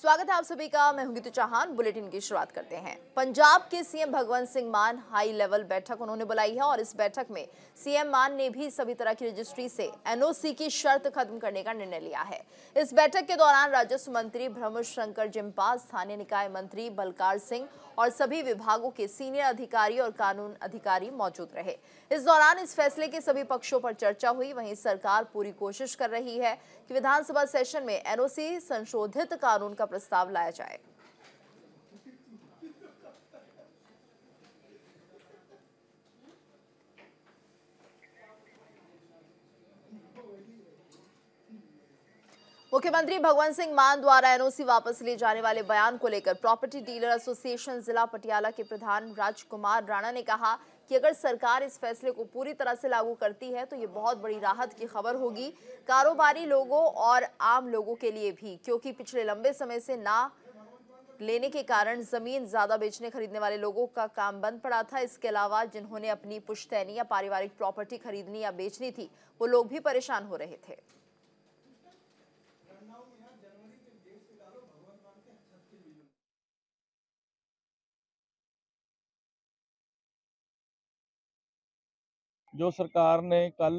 स्वागत है आप सभी का। मैं हूं गीता चौहान। बुलेटिन की शुरुआत करते हैं। पंजाब के सीएम भगवंत सिंह मान हाई लेवल बैठक उन्होंने बुलाई है और इस बैठक में सीएम मान ने भी सभी तरह की रजिस्ट्री से एनओसी की शर्त खत्म करने का निर्णय लिया है। इस बैठक के दौरान राजस्व मंत्री ब्रह्म शंकर जिम्पा, स्थानीय निकाय मंत्री बलकार सिंह और सभी विभागों के सीनियर अधिकारी और कानून अधिकारी मौजूद रहे। इस दौरान इस फैसले के सभी पक्षों पर चर्चा हुई। वहीं सरकार पूरी कोशिश कर रही है कि विधानसभा सेशन में एनओसी संशोधित कानून का प्रस्ताव लाया जाए। मुख्यमंत्री भगवंत सिंह मान द्वारा एनओसी वापस लिए जाने वाले बयान को लेकर प्रॉपर्टी डीलर एसोसिएशन जिला पटियाला के प्रधान राजकुमार राणा ने कहा कि अगर सरकार इस फैसले को पूरी तरह से लागू करती है तो ये बहुत बड़ी राहत की खबर होगी कारोबारी लोगों और आम लोगों के लिए भी, क्योंकि पिछले लंबे समय से ना लेने के कारण जमीन ज्यादा बेचने खरीदने वाले लोगों का काम बंद पड़ा था। इसके अलावा जिन्होंने अपनी पुश्तैनी या पारिवारिक प्रॉपर्टी खरीदनी या बेचनी थी वो लोग भी परेशान हो रहे थे। जो सरकार ने कल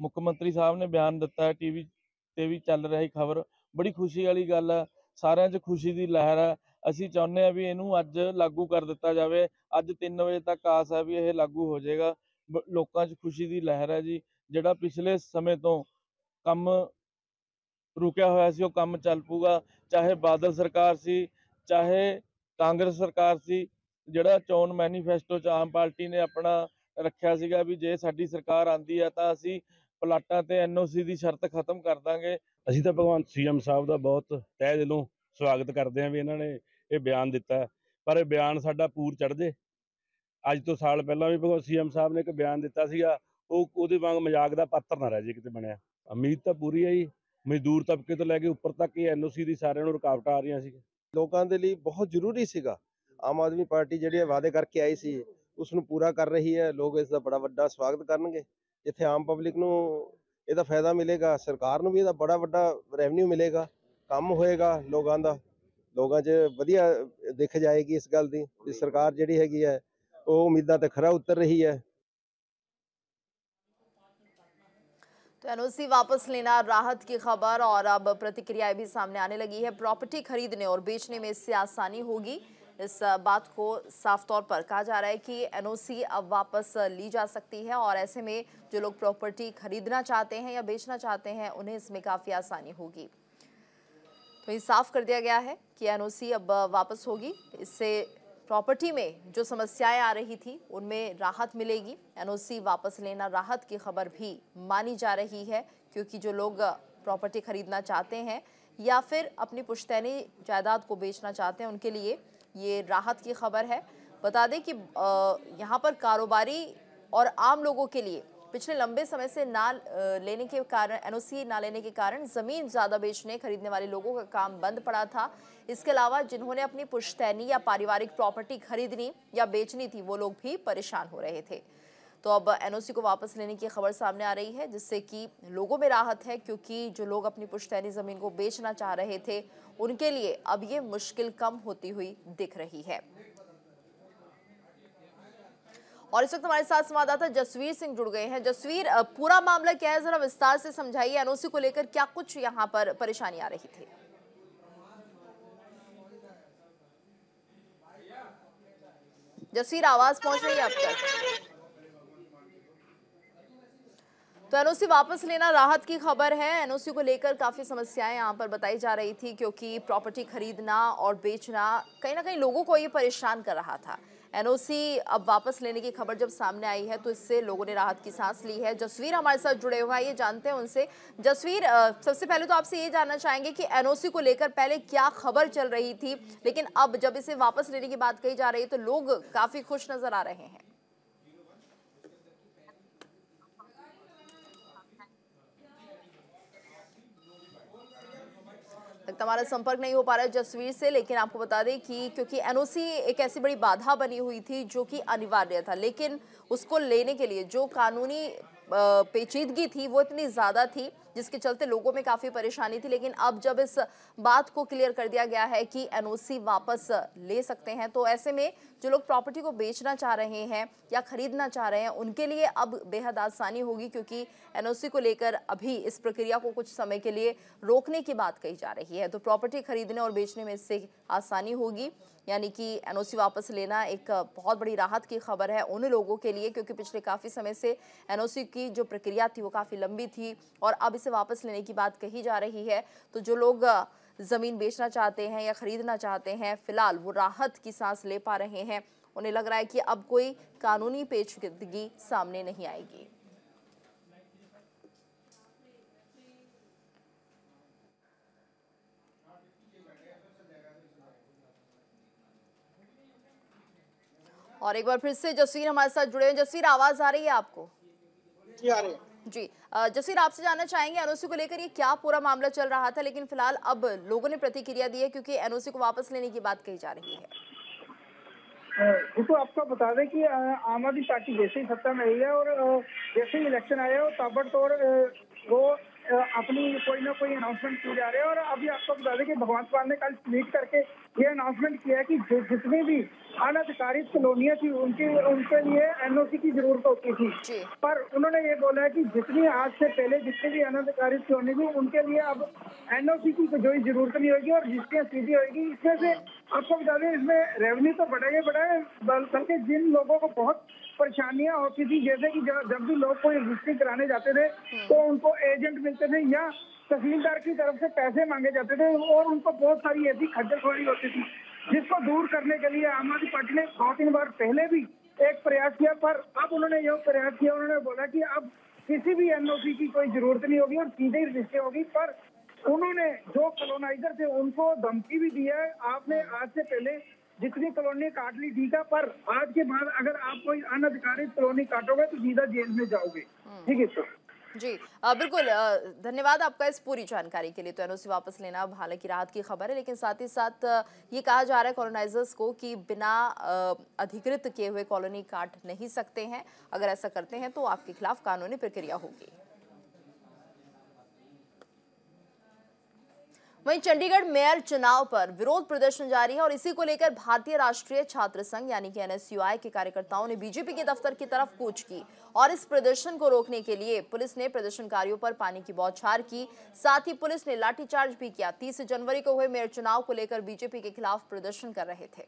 मुख्यमंत्री साहब ने बयान दिता है, टीवी ते भी चल रहा है खबर, बड़ी खुशी वाली गल है। सारे च खुशी की लहर है। असी चाहते हैं भी इनू अज लागू कर दिता जाए। अज 3 बजे तक आस है भी यह लागू हो जाएगा। लोगों च खुशी की लहर है जी। जिहड़ा पिछले समय तो काम रुकिया होया सी, काम चल पूगा। चाहे बादल सरकार सी, चाहे कांग्रेस सरकार सी, जिहड़ा चोन मैनीफेस्टो च आम पार्टी ने अपना रखिया सीगा भी जे साडी सरकार आंदी है तो असी प्लाटां ते एनओसी की शर्त खत्म कर देंगे। असी तो भगवंत सीएम साहब का बहुत तह दिलों स्वागत करते हैं भी इन्होंने ये बयान दिता, पर बयान साडा पूर चढ़ जे। अज तो साल पहला भी भगवंत सीएम साहब ने एक बयान दिता सीगा, उहदे वांग मजाक का पात्र ना रह जे किते बनिया। उम्मीद तो पूरी है जी। मजदूर तबके तो लैके उपर तक ये एनओसी की सारिआं नूं रुकावट आ रही सी। लोगों के लिए बहुत जरूरी सीगा। आम आदमी पार्टी जिहड़ी वादे करके आई सी उसनूं पूरा कर रही है। लोग इसका बड़ा वड्डा स्वागत करेंगे। जिथे आम पब्लिक नूं इहदा फायदा मिलेगा, सरकार नूं भी इहदा बड़ा वड्डा रेवन्यू मिलेगा, कम होएगा लोगों का। लोगों च वधिया दिख जाएगी इस गल दी कि सरकार जिहड़ी हैगी है वो उम्मीदां ते खरा उतर रही है। तो एनओसी वापस लेना राहत की खबर और अब प्रतिक्रियाएं भी सामने आने लगी है। प्रॉपर्टी खरीदने और बेचने में इससे आसानी होगी, इस बात को साफ तौर पर कहा जा रहा है कि एनओसी अब वापस ली जा सकती है और ऐसे में जो लोग प्रॉपर्टी खरीदना चाहते हैं या बेचना चाहते हैं उन्हें इसमें काफ़ी आसानी होगी। तो ये साफ कर दिया गया है कि एनओसी अब वापस होगी। इससे प्रॉपर्टी में जो समस्याएं आ रही थी उनमें राहत मिलेगी। एनओसी वापस लेना राहत की खबर भी मानी जा रही है, क्योंकि जो लोग प्रॉपर्टी खरीदना चाहते हैं या फिर अपनी पुश्तैनी जायदाद को बेचना चाहते हैं उनके लिए ये राहत की खबर है। बता दें कि यहाँ पर कारोबारी और आम लोगों के लिए पिछले लंबे समय से ना लेने के कारण, एनओसी ना लेने के कारण ज़मीन ज़्यादा बेचने खरीदने वाले लोगों का काम बंद पड़ा था। इसके अलावा जिन्होंने अपनी पुश्तैनी या पारिवारिक प्रॉपर्टी खरीदनी या बेचनी थी वो लोग भी परेशान हो रहे थे। तो अब एनओसी को वापस लेने की खबर सामने आ रही है, जिससे कि लोगों में राहत है, क्योंकि जो लोग अपनी पुश्तैनी ज़मीन को बेचना चाह रहे थे उनके लिए अब ये मुश्किल कम होती हुई दिख रही है। और इस वक्त हमारे साथ संवाददाता जसवीर सिंह जुड़ गए हैं। जसवीर, पूरा मामला क्या है, जरा विस्तार से समझाइए। एनओसी को लेकर क्या कुछ यहाँ पर परेशानी आ रही थी? जसवीर, आवाज पहुंच रही है आप तक? तो एनओसी वापस लेना राहत की खबर है। एनओसी को लेकर काफ़ी समस्याएं यहाँ पर बताई जा रही थी, क्योंकि प्रॉपर्टी खरीदना और बेचना कहीं ना कहीं लोगों को ये परेशान कर रहा था। एनओसी अब वापस लेने की खबर जब सामने आई है तो इससे लोगों ने राहत की सांस ली है। जसवीर हमारे साथ जुड़े हुए हैं, ये जानते हैं उनसे। जसवीर, सबसे पहले तो आपसे ये जानना चाहेंगे कि एनओसी को लेकर पहले क्या खबर चल रही थी, लेकिन अब जब इसे वापस लेने की बात कही जा रही है तो लोग काफ़ी खुश नजर आ रहे हैं। हमारा संपर्क नहीं हो पा रहा है जसवीर से, लेकिन आपको बता दें कि क्योंकि एनओसी एक ऐसी बड़ी बाधा बनी हुई थी जो कि अनिवार्य था, लेकिन उसको लेने के लिए जो कानूनी पेचीदगी थी वो इतनी ज़्यादा थी जिसके चलते लोगों में काफ़ी परेशानी थी, लेकिन अब जब इस बात को क्लियर कर दिया गया है कि एनओसी वापस ले सकते हैं, तो ऐसे में जो लोग प्रॉपर्टी को बेचना चाह रहे हैं या खरीदना चाह रहे हैं उनके लिए अब बेहद आसानी होगी, क्योंकि एनओसी को लेकर अभी इस प्रक्रिया को कुछ समय के लिए रोकने की बात कही जा रही है। तो प्रॉपर्टी खरीदने और बेचने में इससे आसानी होगी, यानी कि एनओसी वापस लेना एक बहुत बड़ी राहत की खबर है उन लोगों के लिए, क्योंकि पिछले काफ़ी समय से एनओसी की जो प्रक्रिया थी वो काफ़ी लंबी थी और अब इसे वापस लेने की बात कही जा रही है। तो जो लोग ज़मीन बेचना चाहते हैं या ख़रीदना चाहते हैं फिलहाल वो राहत की सांस ले पा रहे हैं, उन्हें लग रहा है कि अब कोई कानूनी पेचीदगी सामने नहीं आएगी। और एक बार फिर से जसवीर हमारे साथ जुड़े हैं। जसवीर, आवाज आ रही है आपको? जी आ रही है। जी जसवीर, आपसे जानना चाहेंगे एनओसी को लेकर ये क्या पूरा मामला चल रहा था, लेकिन फिलहाल अब लोगों ने प्रतिक्रिया दी है क्योंकि एनओसी को वापस लेने की बात कही जा रही है। तो आपको बता दें कि आम आदमी पार्टी जैसे ही सत्ता में आई है और जैसे ही इलेक्शन आया और ताबड़तोड़ वो अपनी कोई ना कोई अनाउंसमेंट किए जा रहे हैं। और अभी आपको बता दें कि भगवंत मान ने कल ट्वीट करके ये अनाउंसमेंट किया है कि जितनी भी अनधिकारित कॉलोनियां थी उनके लिए एनओसी की जरूरत होती थी, पर उन्होंने ये बोला है कि जितनी आज से पहले जितनी भी अनधिकारित कॉलोनी थी उनके लिए अब एनओसी की कोई जरूरत नहीं होगी और जिसकी सीधी होगी। इसमें से आपको बता दें इसमें रेवेन्यू तो बढ़ेगा बढ़ा, बल्कि जिन लोगों को बहुत परेशानियां होती थी, जैसे कि जब भी लोग कोई रजिस्ट्री कराने जाते थे तो उनको एजेंट मिलते थे या तहसीलदार की तरफ से पैसे मांगे जाते थे और उनको बहुत सारी ऐसी खज्जलखोरी होती थी, जिसको दूर करने के लिए आम आदमी पार्टी ने 2-3 बार पहले भी एक प्रयास किया, पर अब उन्होंने यह प्रयास किया। उन्होंने बोला कि अब किसी भी एनओसी की कोई जरूरत नहीं होगी और सीधे ही रजिस्ट्री होगी, पर उन्होंने जो कॉलोनाइजर थे उनको धमकी भी दी है, आपने आज से पहले जितनी कॉलोनी काट ली ठीक है, पर आज के बाद अगर आप कोई अनधिकारित कॉलोनी काटोगे तो सीधा जेल में जाओगे। ठीक है सर जी, बिल्कुल, धन्यवाद आपका इस पूरी जानकारी के लिए। तो एनओसी वापस लेना अब हालांकि राहत की खबर है, लेकिन साथ ही साथ ये कहा जा रहा है कॉलोनाइजर्स को कि बिना अधिकृत किए हुए कॉलोनी काट नहीं सकते हैं, अगर ऐसा करते हैं तो आपके खिलाफ कानूनी प्रक्रिया होगी। वहीं चंडीगढ़ मेयर चुनाव पर विरोध प्रदर्शन जारी है और इसी को लेकर भारतीय राष्ट्रीय छात्र संघ यानी कि एनएसयूआई के कार्यकर्ताओं ने बीजेपी के दफ्तर की तरफ कूच की और इस प्रदर्शन को रोकने के लिए पुलिस ने प्रदर्शनकारियों पर पानी की बौछार की, साथ ही पुलिस ने लाठीचार्ज भी किया। 30 जनवरी को हुए मेयर चुनाव को लेकर बीजेपी के खिलाफ प्रदर्शन कर रहे थे।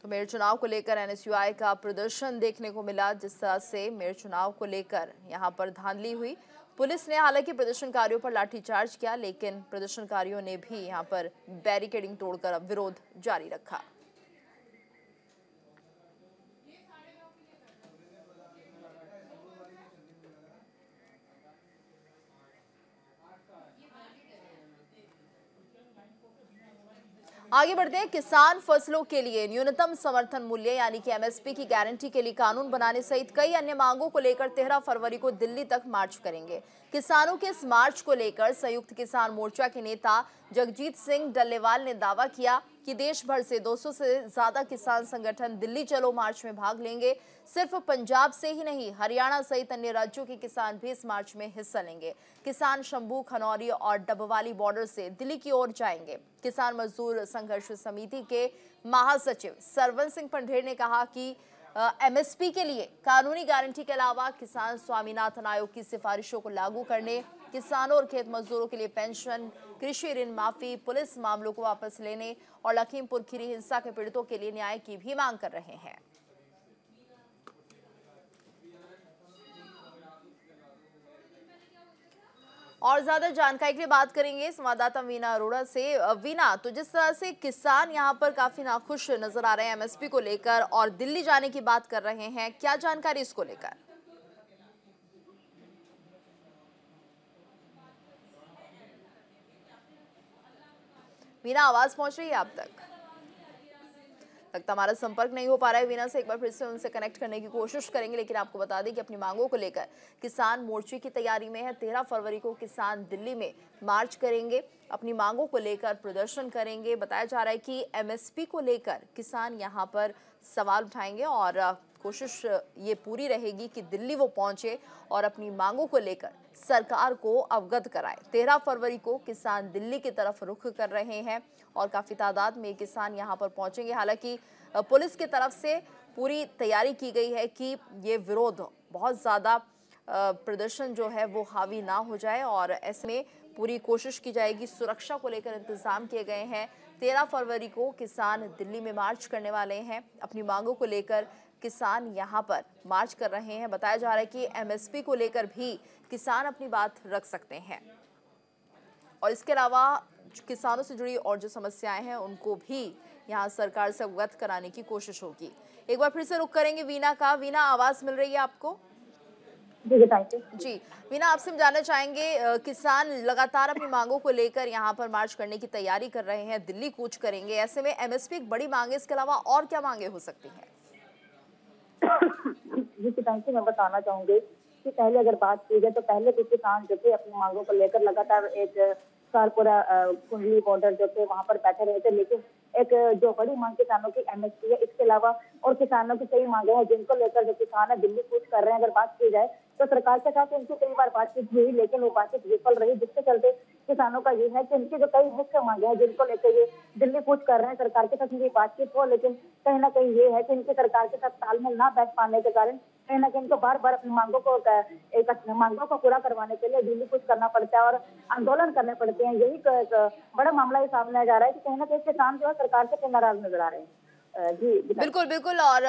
तो मेयर चुनाव को लेकर एनएसयूआई का प्रदर्शन देखने को मिला। जिस तरह से मेयर चुनाव को लेकर यहां पर धांधली हुई, पुलिस ने हालांकि प्रदर्शनकारियों पर लाठीचार्ज किया, लेकिन प्रदर्शनकारियों ने भी यहां पर बैरिकेडिंग तोड़कर विरोध जारी रखा। आगे बढ़ते हैं। किसान फसलों के लिए न्यूनतम समर्थन मूल्य यानी कि एमएसपी की गारंटी के लिए कानून बनाने सहित कई अन्य मांगों को लेकर 13 फरवरी को दिल्ली तक मार्च करेंगे। किसानों के इस मार्च को लेकर संयुक्त किसान मोर्चा के नेता जगजीत सिंह डल्लेवाल ने दावा किया कि देश भर से 200 से ज्यादा किसान संगठन दिल्ली चलो मार्च में भाग लेंगे। सिर्फ पंजाब से ही नहीं, हरियाणा सहित अन्य राज्यों के किसान भी इस मार्च में हिस्सा लेंगे। किसान शंभू, खनौरी और डबवाली बॉर्डर से दिल्ली की ओर जाएंगे। किसान मजदूर संघर्ष समिति के महासचिव सर्वण सिंह पंढेर ने कहा कि एमएसपी के लिए कानूनी गारंटी के अलावा किसान स्वामीनाथन आयोग की सिफारिशों को लागू करने, किसानों और खेत मजदूरों के लिए पेंशन, कृषि ऋण माफी, पुलिस मामलों को वापस लेने और लखीमपुर खीरी हिंसा के पीड़ितों के लिए न्याय की भी मांग कर रहे हैं। और ज्यादा जानकारी के लिए बात करेंगे संवाददाता वीना अरोड़ा से। वीना, तो जिस तरह से किसान यहां पर काफी नाखुश नजर आ रहे हैं एमएसपी को लेकर और दिल्ली जाने की बात कर रहे हैं, क्या जानकारी इसको लेकर? वीना, आवाज पहुंच रही है आप तक? लगता हमारा संपर्क नहीं हो पा रहा है वीना से, एक बार फिर से उनसे कनेक्ट करने की कोशिश करेंगे। लेकिन आपको बता दें कि अपनी मांगों को लेकर किसान मोर्चे की तैयारी में है। 13 फरवरी को किसान दिल्ली में मार्च करेंगे, अपनी मांगों को लेकर प्रदर्शन करेंगे। बताया जा रहा है कि MSP को लेकर किसान यहाँ पर सवाल उठाएंगे और कोशिश ये पूरी रहेगी कि दिल्ली वो पहुंचे और अपनी मांगों को लेकर सरकार को अवगत कराए। 13 फरवरी को किसान दिल्ली की तरफ रुख कर रहे हैं और काफ़ी तादाद में किसान यहां पर पहुंचेंगे। हालांकि पुलिस की तरफ से पूरी तैयारी की गई है कि ये विरोध बहुत ज़्यादा प्रदर्शन जो है वो हावी ना हो जाए और इसमें पूरी कोशिश की जाएगी। सुरक्षा को लेकर इंतजाम किए गए हैं। 13 फरवरी को किसान दिल्ली में मार्च करने वाले हैं, अपनी मांगों को लेकर किसान यहां पर मार्च कर रहे हैं। बताया जा रहा है कि MSP को लेकर भी किसान अपनी बात रख सकते हैं और इसके अलावा किसानों से जुड़ी और जो समस्याएं हैं उनको भी यहां सरकार से अवगत कराने की कोशिश होगी। एक बार फिर से रुख करेंगे वीना का। वीना, आवाज मिल रही है आपको? जी वीना, आपसे हम जानना चाहेंगे, किसान लगातार अपनी मांगों को लेकर यहाँ पर मार्च करने की तैयारी कर रहे हैं, दिल्ली कूच करेंगे, ऐसे में MSP एक बड़ी मांग है, इसके अलावा और क्या मांगे हो सकती हैं? जी मैं बताना चाहूंगी कि पहले अगर बात की जाए तो पहले कुछ किसान जो थे अपनी मांगों को लेकर लगातार एक कारपुरा कुंडली बॉर्डर जो थे वहाँ पर बैठे रहे थे। लेकिन एक जो बड़ी मांग किसानों की MSP है, इसके अलावा और किसानों की कई मांगे हैं जिनको लेकर जो किसान है दिल्ली कूच कर रहे हैं। अगर बात की जाए तो सरकार के साथ उनकी कई बार बातचीत हुई लेकिन वो बातचीत विफल रही, जिसके चलते किसानों का ये है कि उनकी जो कई मुख्य मांगे हैं जिनको लेकर ये दिल्ली कूच कर रहे हैं, सरकार के साथ उनकी बातचीत हो, लेकिन कहीं ना कहीं ये है कि इनकी सरकार के साथ तालमेल ना बैठ पाने के कारण कहीं ना कहीं इनको बार बार अपनी मांगों को पूरा करवाने के लिए दिल्ली कूच करना पड़ता है और आंदोलन करने पड़ते हैं। यही बड़ा मामला ये सामने जा रहा है कि कहीं ना कहीं किसान जो है सरकार से नाराज नजर आ रहे हैं। जी बिल्कुल बिल्कुल। और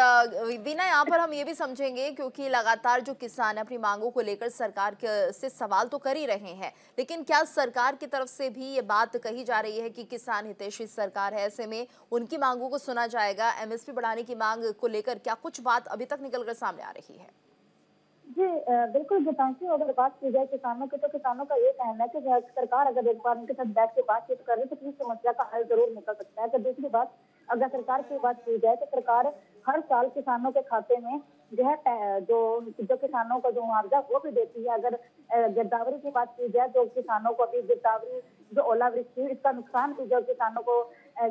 वीना, यहाँ पर हम ये भी समझेंगे क्योंकि लगातार जो किसान अपनी मांगों को लेकर सरकार से सवाल तो कर ही रहे हैं, लेकिन क्या सरकार की तरफ से भी ये बात कही जा रही है कि किसान हितैषी सरकार है, ऐसे में उनकी मांगों को सुना जाएगा? MSP बढ़ाने की मांग को लेकर क्या कुछ बात अभी तक निकल कर सामने आ रही है? जी बिल्कुल गीतांशी, अगर बात की जाए किसानों की तो किसानों का ये कहना है कि सरकार अगर एक बार उनके साथ बैठ के बातचीत कर रही है तो किसी समस्या का हल जरूर निकल सकता है। तो दूसरी बात अगर सरकार की बात की जाए तो सरकार हर साल किसानों के खाते में जो है जो किसानों को जो मुआवजा वो भी देती है। अगर गिरदावरी की बात की जाए तो किसानों को अभी गिरदावरी जो ओलावृष्टि इसका नुकसान भी जो किसानों को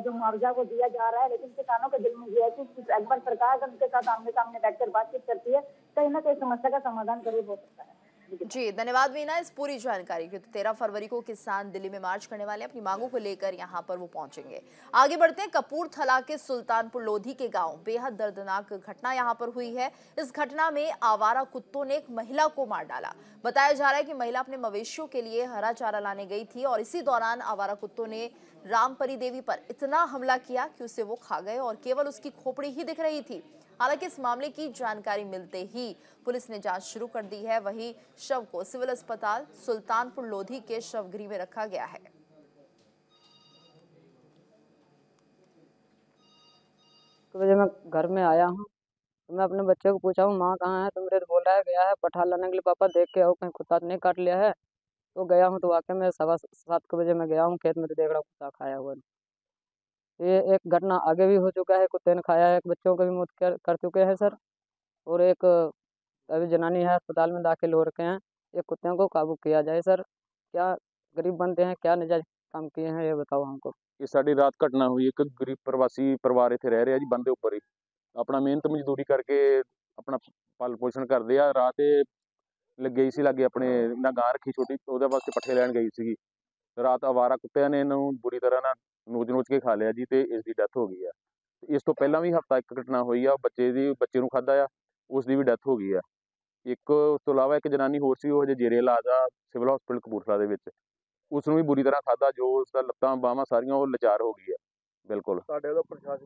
जो मुआवजा वो दिया जा रहा है, लेकिन किसानों के दिल में यह है कि एक बार सरकार अगर उनके साथ आमने सामने बैठकर बातचीत करती है कहीं ना कहीं समस्या का समाधान जरूर हो सकता है। जी धन्यवाद वीना इस पूरी जानकारी के। 13 फरवरी को किसान दिल्ली में मार्च करने वाले, अपनी मांगों को लेकर यहां पर वो पहुंचेंगे। आगे बढ़ते हैं। कपूरथला के सुल्तानपुर लोधी के गांव बेहद दर्दनाक घटना यहां पर हुई है। इस घटना में आवारा कुत्तों ने एक महिला को मार डाला। बताया जा रहा है कि महिला अपने मवेशियों के लिए हरा चारा लाने गई थी और इसी दौरान आवारा कुत्तों ने राम परिदेवी पर इतना हमला किया कि उसे वो खा गए और केवल उसकी खोपड़ी ही दिख रही थी। हालांकि इस मामले की जानकारी मिलते ही पुलिस ने जांच शुरू कर दी है। वहीं शव को सिविल अस्पताल सुल्तानपुर लोधी के शवगृह में रखा गया है। तो मैं घर में आया हूँ तो मैं अपने बच्चे को पूछा हूँ माँ कहाँ है, तो मेरे बोल रहा है गया है पठाल लाने के लिए, पापा देख के आओ कहीं कुत्ता नहीं काट लिया है। तो गया हूँ तो वाकई में 7:15 मैं गया हूँ खेत में तो देख रहा हूँ कुत्ता खाया हुआ। ये एक घटना आगे भी हो चुका है, कुत्ते ने खाया है, बच्चों को भी मौत कर चुके हैं सर। और एक अभी जनानी है अस्पताल में दाखिल हो रखे हैं। ये कुत्तों को काबू किया जाए सर, क्या गरीब बनते हैं, क्या नजायज काम किए हैं ये बताओ हमको। ये साड़ी रात घटना हुई, एक गरीब प्रवासी परिवार इतने रह रहे जी, बंदे उपर ही अपना मेहनत मजदूरी करके अपना पालन पोषण करते हैं। रात लगी सी लागे अपने ना गां रखी छोटी उसदे वास्ते पट्ठे लैन गई सी, रात आवारा कुत्तियां ने इन्हू बुरी तरह ना नोच नोच के खा लिया जी, तो इसकी डैथ हो गई है। इस तो पहला भी हफ्ता एक घटना हुई आ, बच्चे नूं खादा आ उसकी भी डैथ हो गई है। एक उस तो इलावा एक जनानी होर सी हजे जेरे इलाज आ सिविल हॉस्पिटल कपूरथला के, उसनूं भी बुरी तरह खादा जो उसका लत्तां बाहां सारियां वो लाचार हो गई है। बिल्कुल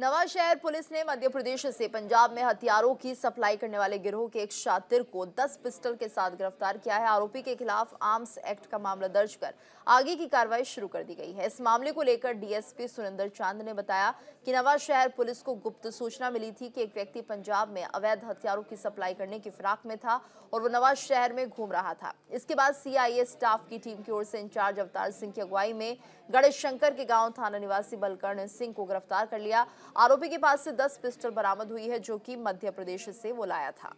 नवाशहर पुलिस ने मध्य प्रदेश से पंजाब में हथियारों की सप्लाई करने वाले गिरोह के एक शातिर को 10 पिस्टल के साथ गिरफ्तार किया है। आरोपी के खिलाफ आर्म्स एक्ट का मामला दर्ज कर आगे की कार्रवाई शुरू कर दी गई है। इस मामले को लेकर डीएसपी सुरेंद्र चांद ने बताया कि नवाशहर पुलिस को गुप्त सूचना मिली थी कि एक व्यक्ति पंजाब में अवैध हथियारों की सप्लाई करने की फिराक में था और वो नवाशहर में घूम रहा था। इसके बाद CIA स्टाफ की टीम की ओर से इंचार्ज अवतार सिंह की अगुवाई में गणेश शंकर के गाँव थाना निवासी बलकर्ण सिंह को गिरफ्तार कर लिया। आरोपी के पास से 10 पिस्टल बरामद हुई है, जो कि मध्य प्रदेश से वो लाया था।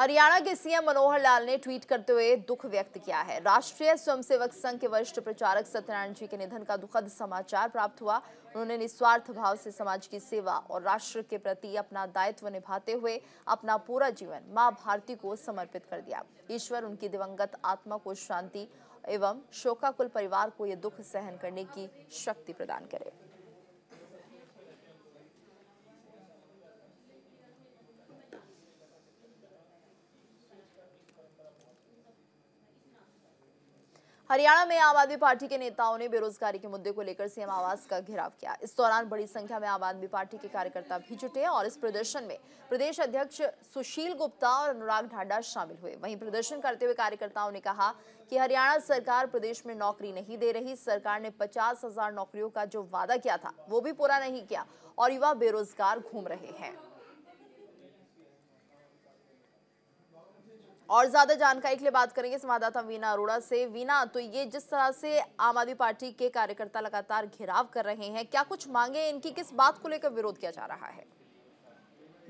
हरियाणा के सीएम मनोहर लाल ने ट्वीट करते हुए दुख व्यक्त किया है। राष्ट्रीय स्वयंसेवक संघ के वरिष्ठ प्रचारक सत्यनारायण जी के निधन का दुखद समाचार प्राप्त हुआ। उन्होंने निस्वार्थ भाव से समाज की सेवा और राष्ट्र के प्रति अपना दायित्व निभाते हुए अपना पूरा जीवन मां भारती को समर्पित कर दिया। ईश्वर उनकी दिवंगत आत्मा को शांति एवं शोकाकुल परिवार को ये दुख सहन करने की शक्ति प्रदान करे। हरियाणा में आम आदमी पार्टी के नेताओं ने बेरोजगारी के मुद्दे को लेकर सीएम आवास का घेराव किया। इस दौरान बड़ी संख्या में आम आदमी पार्टी के कार्यकर्ता भी जुटे और इस प्रदर्शन में प्रदेश अध्यक्ष सुशील गुप्ता और अनुराग ढांडा शामिल हुए। वहीं प्रदर्शन करते हुए कार्यकर्ताओं ने कहा कि हरियाणा सरकार प्रदेश में नौकरी नहीं दे रही। सरकार ने 50,000 नौकरियों का जो वादा किया था वो भी पूरा नहीं किया और युवा बेरोजगार घूम रहे हैं। और ज्यादा जानकारी के लिए बात करेंगे संवाददाता वीना अरोड़ा से। वीना, तो ये जिस तरह से आम आदमी पार्टी के कार्यकर्ता लगातार घेराव कर रहे हैं, क्या कुछ मांगे, इनकी किस बात को लेकर विरोध किया जा रहा है?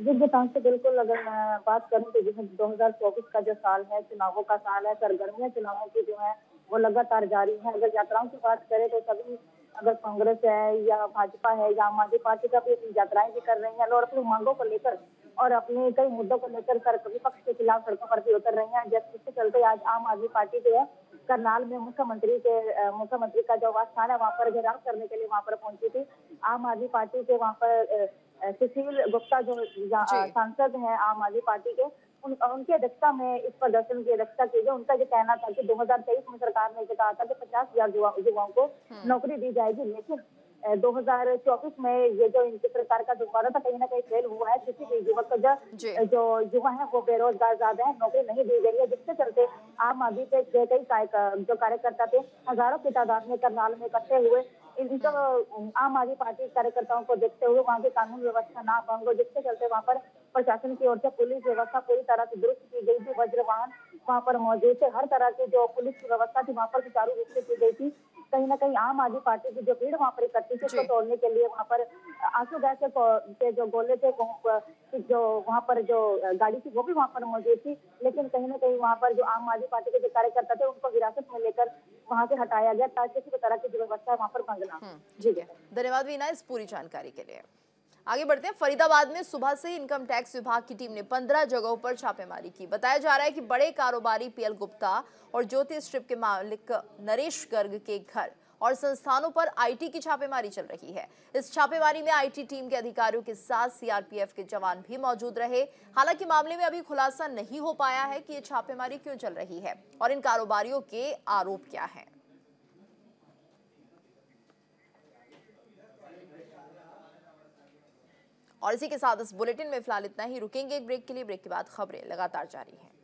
जिस से बिल्कुल अगर बात करूं तो जिसमें 2024 का जो साल है, चुनावों का साल है, सरगर्मियां चुनावों की जो है वो लगातार जारी है। अगर यात्राओं की बात करें तो सभी अगर कांग्रेस है या भाजपा है या आम आदमी पार्टी का भी अपनी यात्राएं भी कर रही है और अपनी मांगों को लेकर और अपने कई मुद्दों को लेकर विपक्ष के खिलाफ सड़कों पर भी उतर रहे हैं। जिसके चलते आज आम आदमी पार्टी जो है करनाल में मुख्यमंत्री का जो आवास है वहाँ पर घेराव करने के लिए वहाँ पर पहुंची थी। आम आदमी पार्टी के वहाँ पर सुशील गुप्ता जो सांसद हैं आम आदमी पार्टी के, उनकी अध्यक्षता में इस प्रदर्शन की अध्यक्षता की गई। उनका ये कहना था कि 2023 में सरकार ने कहा था कि 50,000 युवाओं को नौकरी दी जाएगी, लेकिन 2024 में ये जो इनकी सरकार का दुबारा था कहीं ना कहीं फेल हुआ है। किसी भी युवक का जो युवा है वो बेरोजगार ज्यादा है, नौकरी नहीं दी गई है, जिसके चलते आम आदमी के कई जो कार्यकर्ता थे हजारों की तादाद में करनाल में इकट्ठे हुए। इनको आम आदमी पार्टी कार्यकर्ताओं को देखते हुए वहाँ की कानून व्यवस्था ना भंग हो, जिसके चलते वहाँ पर प्रशासन की ओर से पुलिस व्यवस्था पूरी तरह से दुरुस्त की गई थी। वज्रवाहन वहाँ पर मौजूद थे, हर तरह की जो पुलिस की व्यवस्था थी वहाँ पर सुचारू रूप से की गई थी। कहीं ना कहीं आम आदमी पार्टी की जो भीड़ वहाँ पर इकट्ठी थी उसको तोड़ने के लिए वहाँ पर आंसू गैस के जो गोले थे जो वहाँ पर जो गाड़ी थी वो भी वहाँ पर मौजूद थी, लेकिन कहीं ना कहीं वहाँ पर जो आम आदमी पार्टी के जो कार्यकर्ता थे उनको हिरासत में लेकर वहाँ से हटाया गया ताकि किसी तरह की जो व्यवस्था वहाँ पर भंग ना हो। ठीक है, धन्यवाद वीना इस पूरी जानकारी के लिए। आगे बढ़ते हैं। फरीदाबाद में सुबह से इनकम टैक्स विभाग की टीम ने 15 जगहों पर छापेमारी की। बताया जा रहा है कि बड़े कारोबारी पीएल गुप्ता और ज्योति स्ट्रिप के मालिक नरेश गर्ग के घर और संस्थानों पर आईटी की छापेमारी चल रही है। इस छापेमारी में आईटी टीम के अधिकारियों के साथ CRPF के जवान भी मौजूद रहे। हालांकि मामले में अभी खुलासा नहीं हो पाया है कि ये छापेमारी क्यों चल रही है और इन कारोबारियों के आरोप क्या है। और इसी के साथ इस बुलेटिन में फिलहाल इतना ही। रुकेंगे एक ब्रेक के लिए, ब्रेक के बाद खबरें लगातार जारी हैं।